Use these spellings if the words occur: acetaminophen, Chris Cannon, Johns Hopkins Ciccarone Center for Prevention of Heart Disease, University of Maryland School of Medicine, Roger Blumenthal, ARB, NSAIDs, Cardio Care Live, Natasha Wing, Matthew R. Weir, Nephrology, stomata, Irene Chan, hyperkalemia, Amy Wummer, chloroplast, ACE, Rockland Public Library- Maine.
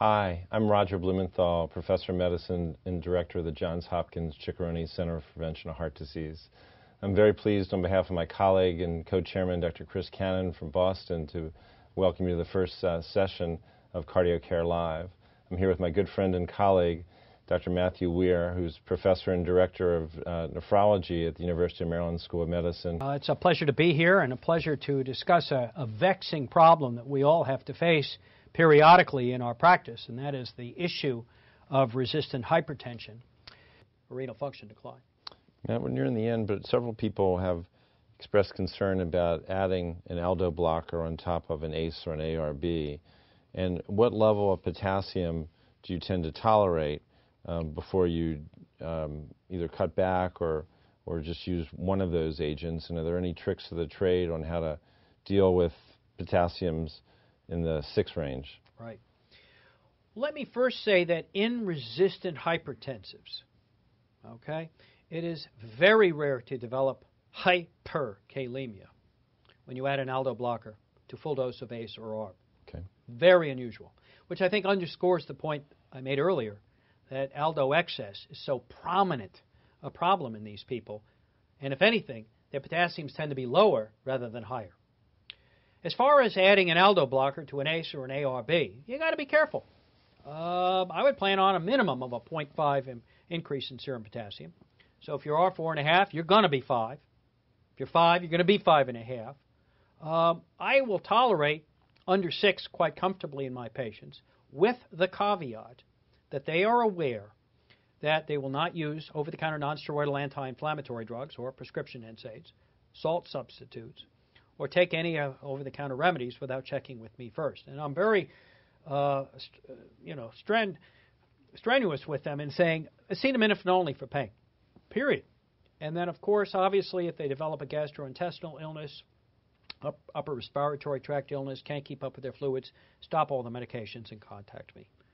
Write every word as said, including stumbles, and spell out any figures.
Hi, I'm Roger Blumenthal, Professor of Medicine and Director of the Johns Hopkins Ciccarone Center for Prevention of Heart Disease. I'm very pleased on behalf of my colleague and co-chairman, Doctor Chris Cannon from Boston, to welcome you to the first uh, session of Cardio Care Live. I'm here with my good friend and colleague, Doctor Matthew Weir, who's Professor and Director of uh, Nephrology at the University of Maryland School of Medicine. Uh, it's a pleasure to be here and a pleasure to discuss a, a vexing problem that we all have to face periodically in our practice, and that is the issue of resistant hypertension, renal function decline. Matt, we're nearing the end, but several people have expressed concern about adding an aldo blocker on top of an A C E or an A R B. And what level of potassium do you tend to tolerate Um, before you um, either cut back or, or just use one of those agents? And are there any tricks of the trade on how to deal with potassiums in the six range? Right. Let me first say that in resistant hypertensives, okay, it is very rare to develop hyperkalemia when you add an aldo blocker to full dose of A C E or A R B. Okay. Very unusual, which I think underscores the point I made earlier, that aldo excess is so prominent a problem in these people, and if anything, their potassiums tend to be lower rather than higher. As far as adding an aldo blocker to an A C E or an A R B, you got to be careful. Uh, I would plan on a minimum of a point five in increase in serum potassium. So if you are four and a half, you're going to be five. If you're five, you're going to be five and a half. Um, I will tolerate under six quite comfortably in my patients, with the caveat that they are aware that they will not use over-the-counter nonsteroidal anti-inflammatory drugs or prescription N SAIDs, salt substitutes, or take any uh, over-the-counter remedies without checking with me first. And I'm very, uh, st you know, stren strenuous with them in saying acetaminophen only for pain, period. And then, of course, obviously, if they develop a gastrointestinal illness, up upper respiratory tract illness, can't keep up with their fluids, stop all the medications and contact me.